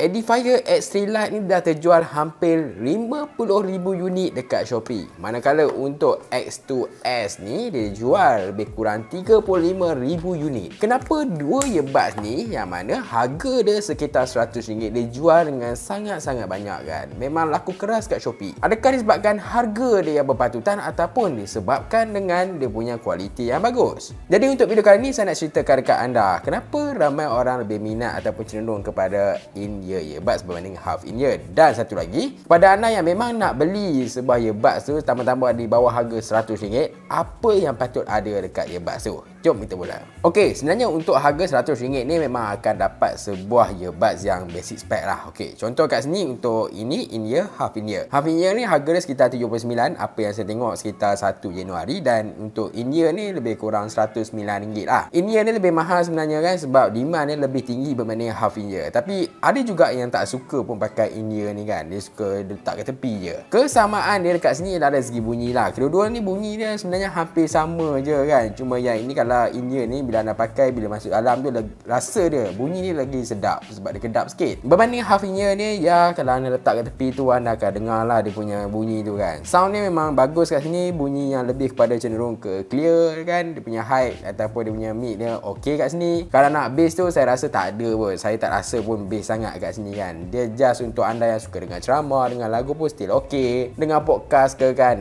Edifier X3 Lite ni dah terjual hampir 50,000 unit dekat Shopee. Manakala untuk X2S ni dia jual lebih kurang 35,000 unit. Kenapa dua earbuds ni yang mana harga dia sekitar RM100 dia jual dengan sangat-sangat banyak kan? Memang laku keras kat Shopee. Adakah disebabkan harga dia yang berpatutan ataupun disebabkan dengan dia punya kualiti yang bagus? Jadi untuk video kali ni saya nak ceritakan dekat anda kenapa ramai orang lebih minat ataupun cenderung kepada in-ear earbuds berbanding half-in-ear. Dan satu lagi, kepada anda yang memang nak beli sebuah earbuds tu tambah-tambah di bawah harga RM100, apa yang patut ada dekat earbuds tu? Jom kita mula. Okey, sebenarnya untuk harga RM100 ni memang akan dapat sebuah earbuds yang basic spec lah. Okey, contoh kat sini untuk ini in-ear, half-in-ear. Half-in-ear ni harga dia sekitar RM79, apa yang saya tengok sekitar 1 Januari dan untuk in-ear ni lebih kurang RM109 lah. In-ear ni lebih mahal sebenarnya kan sebab demand ni lebih tinggi berbanding half-in-ear. Tapi ada juga yang tak suka pun pakai in-ear ni kan. Dia suka letak ke tepi je. Kesamaan dia dekat sini ada segi bunyi lah. Kedua-dua ni bunyi dia sebenarnya hampir sama je kan. Cuma yang ini kalau in-ear ni bila anda pakai, bila masuk dalam tu rasa dia, bunyi dia lagi sedap sebab dia kedap sikit. Berbanding half-in-ear ni, ya kalau anda letak kat tepi tu anda akan dengar lah dia punya bunyi tu kan. Sound ni memang bagus kat sini. Bunyi yang lebih kepada cenderung ke clear kan. Dia punya height ataupun dia punya mid dia okey kat sini. Kalau nak bass tu saya rasa tak ada pun. Saya tak rasa pun bass sangat kat sini kan. Dia just untuk anda yang suka dengan ceramah, dengan lagu pun still okey. Dengan podcast ke kan,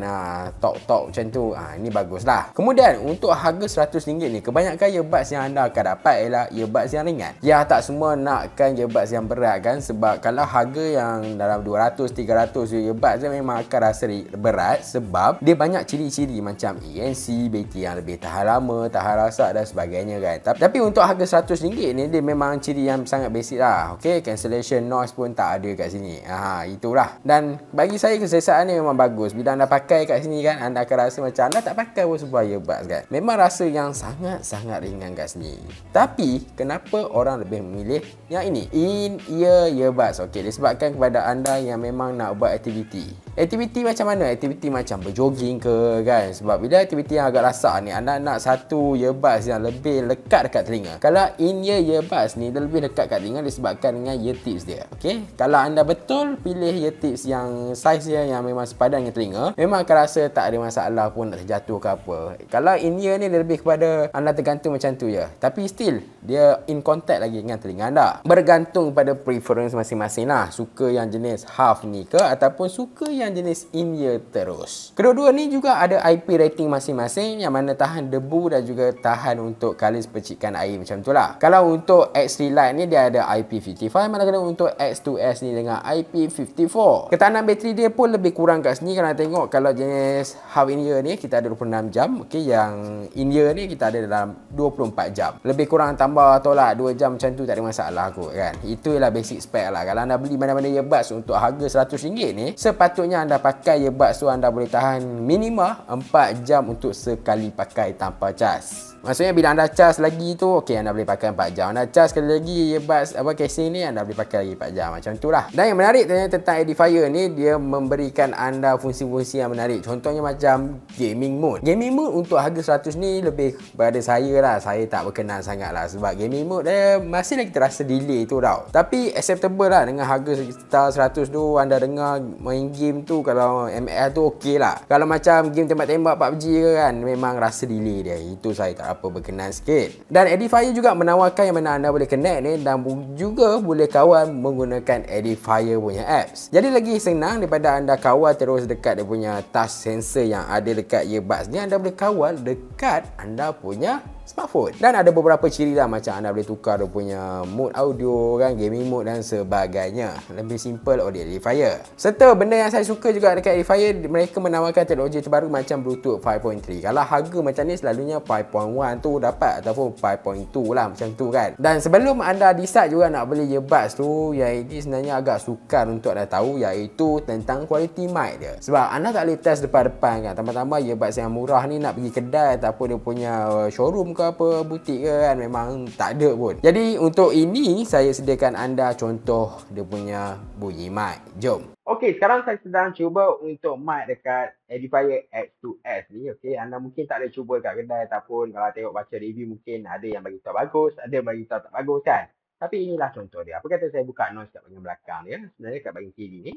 talk-talk macam tu, ini bagus lah. Kemudian untuk harga RM100 ni, kebanyakan earbuds yang anda akan dapat ialah earbuds yang ringan. Ya, tak semua nakkan earbuds yang berat kan. Sebab kalau harga yang dalam 200-300 earbuds dia memang akan rasa berat. Sebab dia banyak ciri-ciri macam ANC, bateri yang lebih tahan lama, tahan rasak dan sebagainya kan. Tapi untuk harga RM100 ni, dia memang ciri yang sangat basic lah. Okay, cancellation noise pun tak ada kat sini. Itulah. Dan bagi saya kesesaan ni memang bagus. Bila anda pakai kat sini kan, anda akan rasa macam anda tak pakai pun sebuah earbuds kan. Memang rasa yang sangat-sangat ringan kat sini. Tapi kenapa orang lebih memilih yang ini, in-ear earbuds? Okey, disebabkan kepada anda yang memang nak buat aktiviti. Aktiviti macam mana? Aktiviti macam berjoging ke kan. Sebab bila aktiviti yang agak rasak ni, anda nak satu earbuds yang lebih lekat dekat telinga. Kalau in-ear earbuds ni dia lebih dekat kat telinga disebabkan dengan ear tips dia. Okey, kalau anda betul pilih ear tips yang saiz dia yang memang sepadan dengan telinga, memang akan rasa tak ada masalah pun nak terjatuh ke apa. Kalau in-ear ni dia lebih kepada anda tergantung macam tu je. Tapi still dia in contact lagi dengan telinga anda. Bergantung pada preference masing-masing lah. Suka yang jenis half ni ke ataupun suka yang jenis in-ear terus. Kedua-dua ni juga ada IP rating masing-masing yang mana tahan debu dan juga tahan untuk kalis percikan air macam tu lah. Kalau untuk X3 Lite ni dia ada IP55, manakala untuk X2S ni dengan IP54. Ketahanan bateri dia pun lebih kurang kat sini. Kalau tengok kalau jenis half in-ear ni kita ada 26 jam. Okey, yang in-ear ni kita ada dalam 24 jam. Lebih kurang tambah tolak 2 jam macam tu tak ada masalah kot kan. Itulah basic spec lah. Kalau anda beli mana-mana earbuds untuk harga RM100 ni, sepatutnya anda pakai earbuds tu anda boleh tahan minima 4 jam untuk sekali pakai tanpa cas. Maksudnya bila anda cas lagi tu, okey anda boleh pakai 4 jam. Anda cas sekali lagi earbuds apa casing ni, anda boleh pakai lagi 4 jam macam tu lah. Dan yang menarik tentang Edifier ni, dia memberikan anda fungsi-fungsi yang menarik. Contohnya macam gaming mode. Gaming mode untuk harga RM100 ni lebih pada saya lah, saya tak berkenan sangat lah. Sebab gaming mode dia masih lagi terasa delay tu tau. Tapi acceptable lah dengan harga sekitar RM100 tu. Anda dengar main game tu kalau ML tu okey lah. Kalau macam game tembak-tembak PUBG ke kan, memang rasa delay dia. Itu saya tak apa berkenan sikit. Dan Edifier juga menawarkan yang mana anda boleh connect ni dan juga boleh kawal menggunakan Edifier punya apps. Jadi lagi senang daripada anda kawal terus dekat dia punya touch sensor yang ada dekat earbuds ni, anda boleh kawal dekat anda punya smartphone. Dan ada beberapa ciri lah macam anda boleh tukar dia punya mode audio kan, gaming mode dan sebagainya. Lebih simple oleh Edifier. Serta benda yang saya suka juga dekat Edifier, mereka menawarkan teknologi terbaru macam Bluetooth 5.3. Kalau harga macam ni selalunya 5.1 tu dapat ataupun 5.2 lah macam tu kan. Dan sebelum anda decide juga nak beli earbuds tu, yang ini sebenarnya agak sukar untuk anda tahu, iaitu tentang kualiti mic dia. Sebab anda tak boleh test depan-depan kan. Tambah-tambah earbuds yang murah ni nak pergi kedai ataupun dia punya showroom ke apa, butik ke kan, memang tak ada pun. Jadi untuk ini saya sediakan anda contoh dia punya bunyi mic. Jom. Okey, sekarang saya sedang cuba untuk mic dekat Edifier X2S ni. Okey, anda mungkin tak ada cuba dekat kedai ataupun kalau tengok baca review mungkin ada yang bagi tahu bagus, ada yang bagi tahu tak bagus kan. Tapi inilah contoh dia. Apa kata saya buka noise kat bahagian belakang dia. Sebenarnya kat bahagian kiri ni.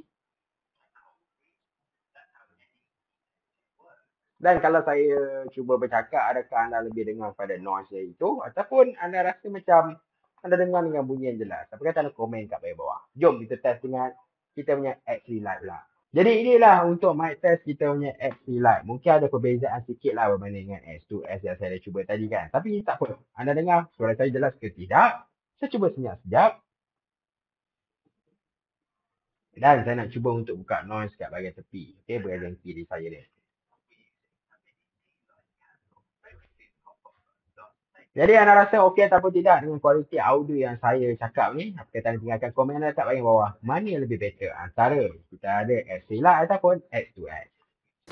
Dan kalau saya cuba bercakap, adakah anda lebih dengar pada noise itu? Ataupun anda rasa macam anda dengar dengan bunyi yang jelas? Apa kata anda komen kat bawah. Jom kita test dengan kita punya X3 Lite lah. Jadi inilah untuk mic test kita punya X3 Lite. Mungkin ada perbezaan sikit lah berbanding dengan X2S yang saya cuba tadi kan. Tapi tak apa. Anda dengar suara saya jelas ke tidak? Saya cuba senyap sekejap. Dan saya nak cuba untuk buka noise kat bahagian tepi. Okay, bahagian kiri saya ni. Jadi anda rasa okey ataupun tidak dengan kualiti audio yang saya cakap ni? Apa kata anda tinggalkan komen anda kat bahagian bawah. Mana yang lebih better antara kita ada X3 Lite ataupun X2S?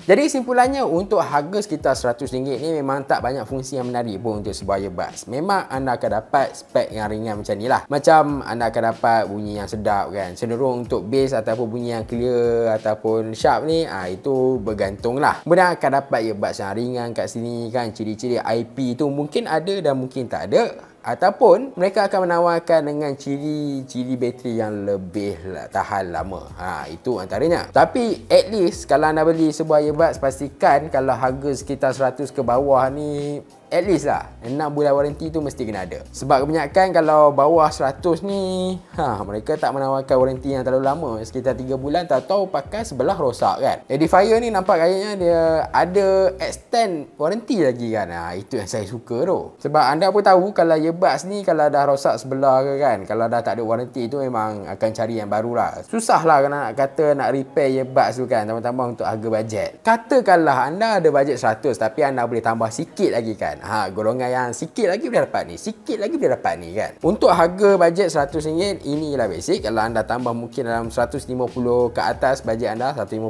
Jadi simpulannya untuk harga sekitar RM100 ni memang tak banyak fungsi yang menarik pun untuk sebuah earbuds. Memang anda akan dapat spek yang ringan macam ni lah. Macam anda akan dapat bunyi yang sedap kan. Cenderung untuk bass ataupun bunyi yang clear ataupun sharp ni itu bergantung lah. Benar akan dapat earbuds yang ringan kat sini kan. Ciri-ciri IP tu mungkin ada dan mungkin tak ada. Ataupun mereka akan menawarkan dengan ciri-ciri bateri yang lebih tahan lama. Itu antaranya. Tapi at least kalau anda beli sebuah earbuds, pastikan kalau harga sekitar 100 ke bawah ni, at least lah 6 bulan warranty tu mesti kena ada. Sebab kebanyakan kalau bawah 100 ni mereka tak menawarkan warranty yang terlalu lama. Sekitar 3 bulan tahu-tahu pakai sebelah rosak kan. Edifier ni nampak kayaknya dia ada extend warranty lagi kan. Itu yang saya suka tu. Sebab anda pun tahu kalau earbuds ni kalau dah rosak sebelah ke kan, kalau dah tak ada warranty tu memang akan cari yang baru lah. Susah lah kalau nak kata nak repair earbuds tu kan. Tambah-tambah untuk harga bajet. Katakanlah anda ada bajet 100 tapi anda boleh tambah sikit lagi kan. Golongan yang sikit lagi boleh dapat ni, sikit lagi boleh dapat ni kan. Untuk harga bajet RM100, ini ialah basic. Kalau anda tambah mungkin dalam 150 ke atas bajet anda, 150,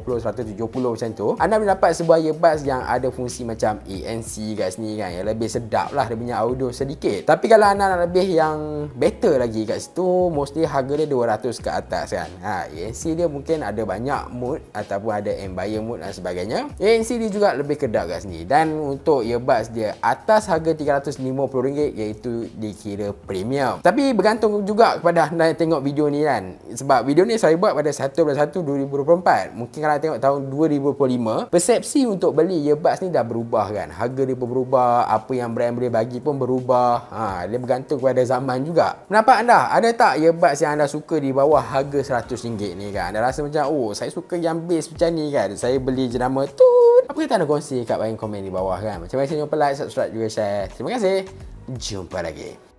170 macam tu, anda boleh dapat sebuah earbuds yang ada fungsi macam ANC kat sini kan, yang lebih sedap lah dia punya audio sedikit. Tapi kalau anda nak lebih yang better lagi kat situ, mostly harga dia 200 ke atas kan. ANC dia mungkin ada banyak mode ataupun ada amplifier mode dan sebagainya. ANC dia juga lebih kedap kat sini. Dan untuk earbuds dia atas harga RM350, iaitu dikira premium. Tapi bergantung juga kepada anda yang tengok video ni kan. Sebab video ni saya buat pada 1/1/2024. Mungkin kalau tengok tahun 2025, persepsi untuk beli earbuds ni dah berubah kan. Harga dia pun berubah, apa yang brand boleh bagi pun berubah. Dia bergantung kepada zaman juga. Pendapat anda, ada tak earbuds yang anda suka di bawah harga RM100 ni kan? Anda rasa macam, oh saya suka yang bass macam ni kan, saya beli jenama tu. Apa kata anda kongsi kat bahagian komen di bawah kan? Macam biasa, jumpa like, subscribe juga, share. Terima kasih. Jumpa lagi.